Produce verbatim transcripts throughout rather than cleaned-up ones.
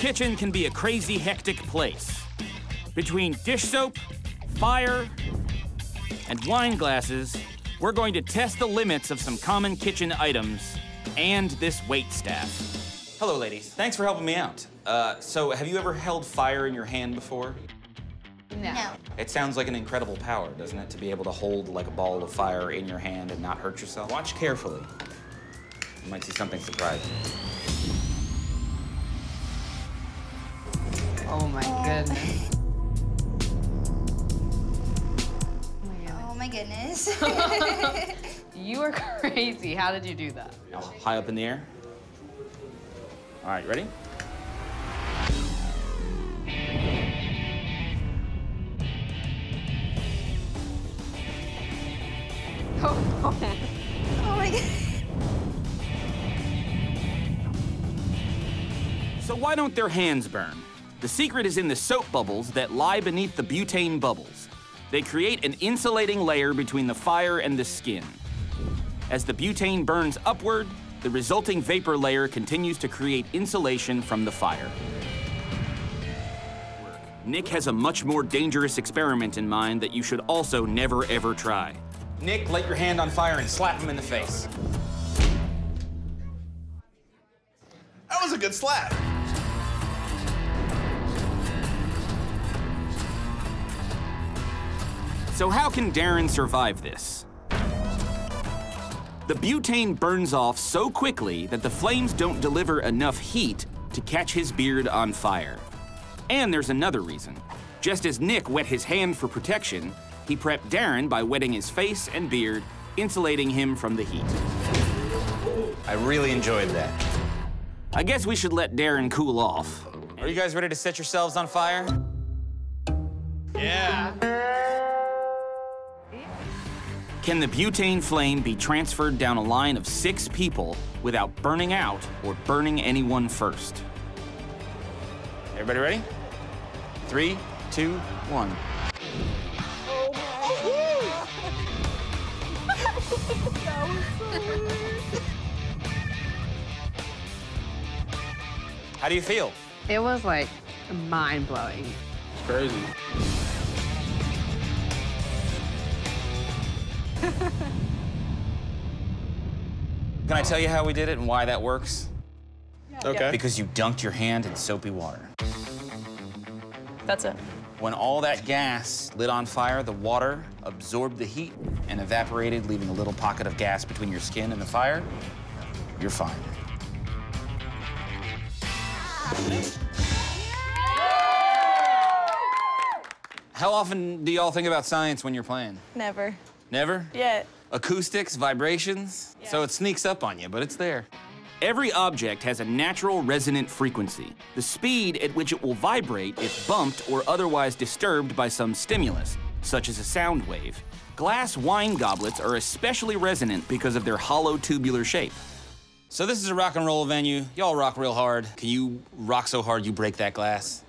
kitchen can be a crazy, hectic place. Between dish soap, fire, and wine glasses, we're going to test the limits of some common kitchen items and this waitstaff. Hello, ladies. Thanks for helping me out. Uh, so, have you ever held fire in your hand before? No. no. It sounds like an incredible power, doesn't it? To be able to hold like a ball of fire in your hand and not hurt yourself. Watch carefully. You might see something surprising. Oh my goodness. Oh my goodness. You are crazy. How did you do that? Now, high up in the air. All right, ready? Oh, oh my God. So why don't their hands burn? The secret is in the soap bubbles that lie beneath the butane bubbles. They create an insulating layer between the fire and the skin. As the butane burns upward, the resulting vapor layer continues to create insulation from the fire. Nick has a much more dangerous experiment in mind that you should also never, ever try. Nick, light your hand on fire and slap him in the face. That was a good slap. So how can Darren survive this? The butane burns off so quickly that the flames don't deliver enough heat to catch his beard on fire. And there's another reason. Just as Nick wet his hand for protection, he prepped Darren by wetting his face and beard, insulating him from the heat. I really enjoyed that. I guess we should let Darren cool off. Are you guys ready to set yourselves on fire? Yeah. Can the butane flame be transferred down a line of six people without burning out or burning anyone first? Everybody ready? Three, two, one. How do you feel? It was like mind-blowing. It's crazy. Can I tell you how we did it and why that works? Yeah. Okay. Because you dunked your hand in soapy water. That's it. When all that gas lit on fire, the water absorbed the heat and evaporated, leaving a little pocket of gas between your skin and the fire. You're fine. How often do y'all think about science when you're playing? Never. Never? Yet. Acoustics, vibrations. Yeah. So it sneaks up on you, but it's there. Every object has a natural resonant frequency, the speed at which it will vibrate if bumped or otherwise disturbed by some stimulus, such as a sound wave. Glass wine goblets are especially resonant because of their hollow tubular shape. So this is a rock and roll venue. Y'all rock real hard. Can you rock so hard you break that glass?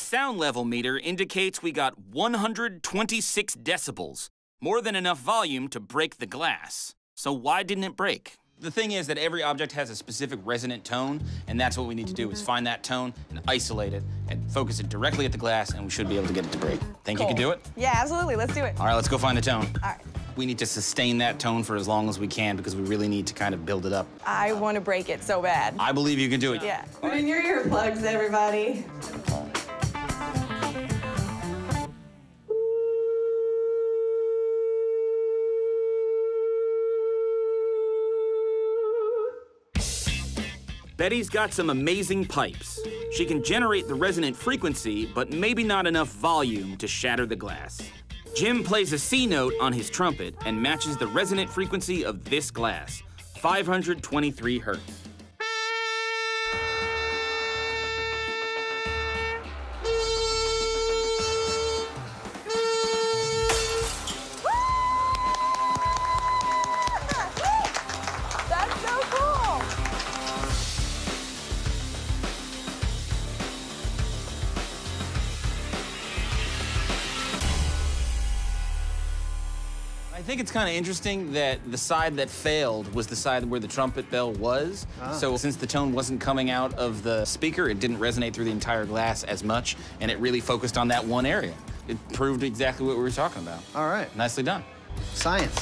Sound level meter indicates we got one hundred twenty-six decibels, more than enough volume to break the glass. So why didn't it break? The thing is that every object has a specific resonant tone, and that's what we need to do is find that tone and isolate it and focus it directly at the glass, and we should be able to get it to break. Think cool. You can do it? Yeah, absolutely. Let's do it. All right, let's go find the tone. All right. We need to sustain that tone for as long as we can because we really need to kind of build it up. I want to break it so bad. I believe you can do it. Yeah. Put in your earplugs, everybody. Betty's got some amazing pipes. She can generate the resonant frequency, but maybe not enough volume to shatter the glass. Jim plays a C note on his trumpet and matches the resonant frequency of this glass, five hundred twenty-three hertz. That's so cool. think it's kind of interesting that the side that failed was the side where the trumpet bell was. Ah. So since the tone wasn't coming out of the speaker, it didn't resonate through the entire glass as much, and it really focused on that one area. It proved exactly what we were talking about. All right. Nicely done. Science.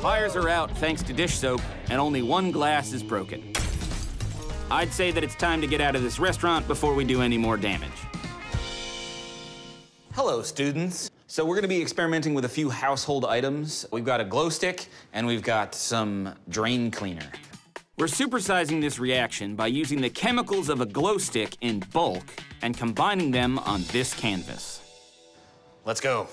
Fires are out thanks to dish soap, and only one glass is broken. I'd say that it's time to get out of this restaurant before we do any more damage. Hello, students. So we're gonna be experimenting with a few household items. We've got a glow stick, and we've got some drain cleaner. We're supersizing this reaction by using the chemicals of a glow stick in bulk and combining them on this canvas. Let's go.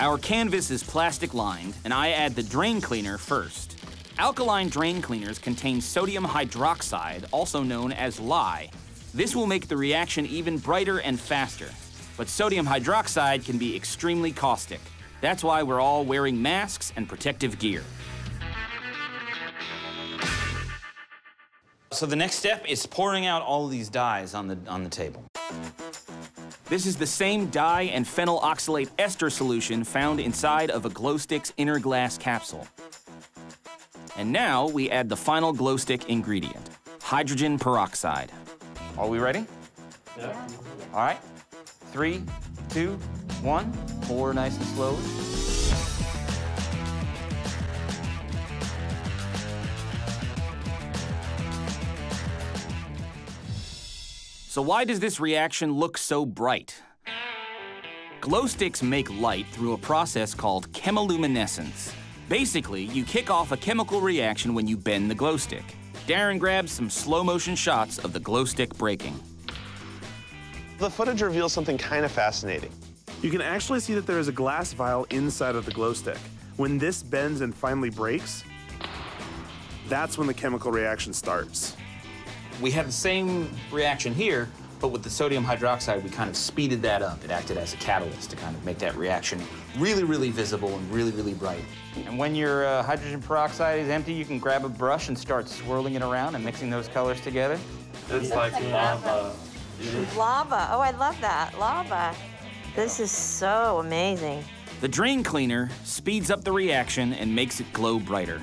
Our canvas is plastic lined, and I add the drain cleaner first. Alkaline drain cleaners contain sodium hydroxide, also known as lye. This will make the reaction even brighter and faster. But sodium hydroxide can be extremely caustic. That's why we're all wearing masks and protective gear. So the next step is pouring out all these dyes on the, on the table. This is the same dye and phenyl oxalate ester solution found inside of a glow stick's inner glass capsule. And now we add the final glow stick ingredient, hydrogen peroxide. Are we ready? Yeah. All right. Three, two, one. Pour nice and slowly. So why does this reaction look so bright? Glow sticks make light through a process called chemiluminescence. Basically, you kick off a chemical reaction when you bend the glow stick. Darren grabs some slow-motion shots of the glow stick breaking. The footage reveals something kind of fascinating. You can actually see that there is a glass vial inside of the glow stick. When this bends and finally breaks, that's when the chemical reaction starts. We had the same reaction here, but with the sodium hydroxide, we kind of speeded that up. It acted as a catalyst to kind of make that reaction really, really visible and really, really bright. And when your uh, hydrogen peroxide is empty, you can grab a brush and start swirling it around and mixing those colors together. It's like, like lava. lava. Lava. Oh, I love that. Lava. This is so amazing. The drain cleaner speeds up the reaction and makes it glow brighter.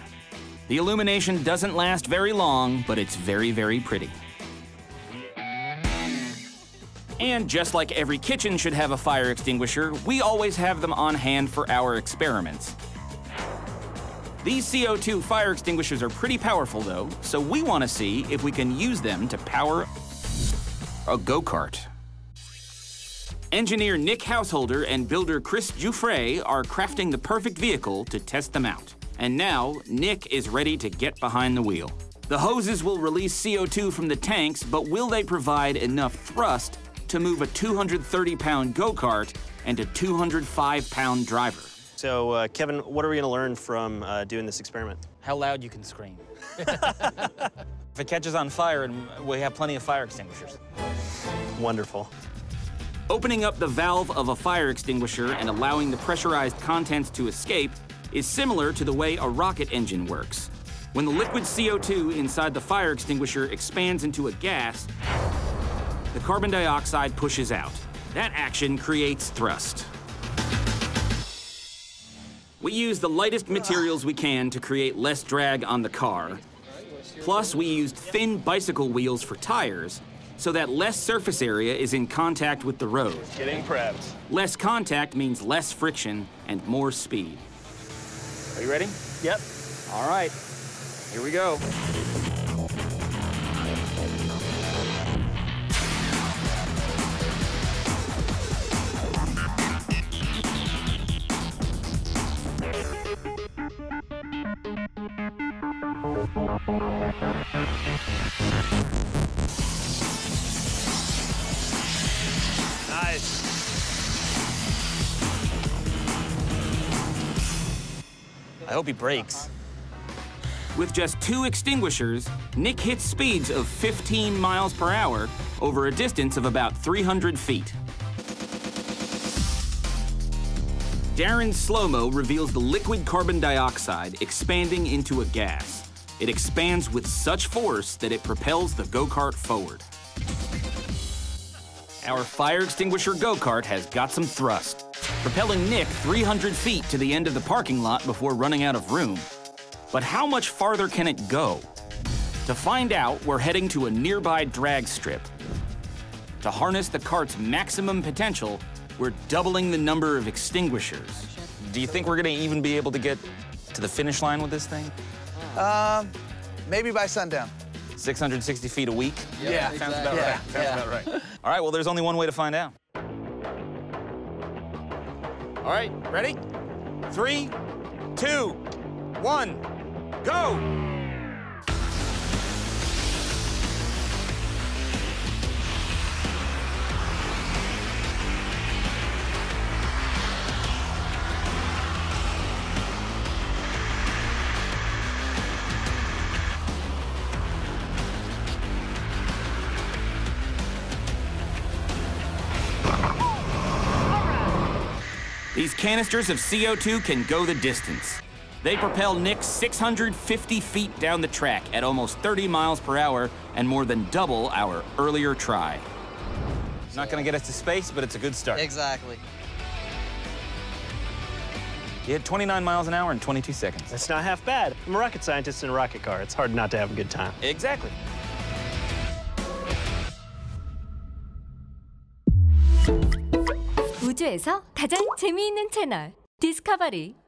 The illumination doesn't last very long, but it's very, very pretty. And just like every kitchen should have a fire extinguisher, we always have them on hand for our experiments. These C O two fire extinguishers are pretty powerful, though, so we want to see if we can use them to power a go-kart. Engineer Nick Householder and builder Chris Jufre are crafting the perfect vehicle to test them out. And now, Nick is ready to get behind the wheel. The hoses will release C O two from the tanks, but will they provide enough thrust to move a two hundred thirty pound go-kart and a two hundred five pound driver? So, uh, Kevin, what are we gonna learn from uh, doing this experiment? How loud you can scream. If it catches on fire, and we have plenty of fire extinguishers. Wonderful. Opening up the valve of a fire extinguisher and allowing the pressurized contents to escape is similar to the way a rocket engine works. When the liquid C O two inside the fire extinguisher expands into a gas, the carbon dioxide pushes out. That action creates thrust. We use the lightest materials we can to create less drag on the car. Plus, we used thin bicycle wheels for tires, so that less surface area is in contact with the road. Getting prepped. Less contact means less friction and more speed. Are you ready? Yep. All right, here we go. Nice. I hope he breaks. With just two extinguishers, Nick hits speeds of fifteen miles per hour over a distance of about three hundred feet. Darren's slow-mo reveals the liquid carbon dioxide expanding into a gas. It expands with such force that it propels the go-kart forward. our fire extinguisher go-kart has got some thrust, propelling Nick three hundred feet to the end of the parking lot before running out of room. But how much farther can it go? To find out, we're heading to a nearby drag strip. To harness the cart's maximum potential, we're doubling the number of extinguishers. Do you think we're gonna even be able to get to the finish line with this thing? Um, maybe by sundown. six hundred sixty feet a week? Yeah, yeah. Exactly. Sounds about yeah. right. Sounds yeah. about right. All right, well, there's only one way to find out. All right, ready? Three, two, one, go! These canisters of C O two can go the distance. They propel Nick six hundred fifty feet down the track at almost thirty miles per hour and more than double our earlier try. It's not gonna get us to space, but it's a good start. Exactly. You hit twenty-nine miles an hour in twenty-two seconds. That's not half bad. I'm a rocket scientist in a rocket car. It's hard not to have a good time. Exactly. 우주에서 가장 재미있는 채널 디스커버리.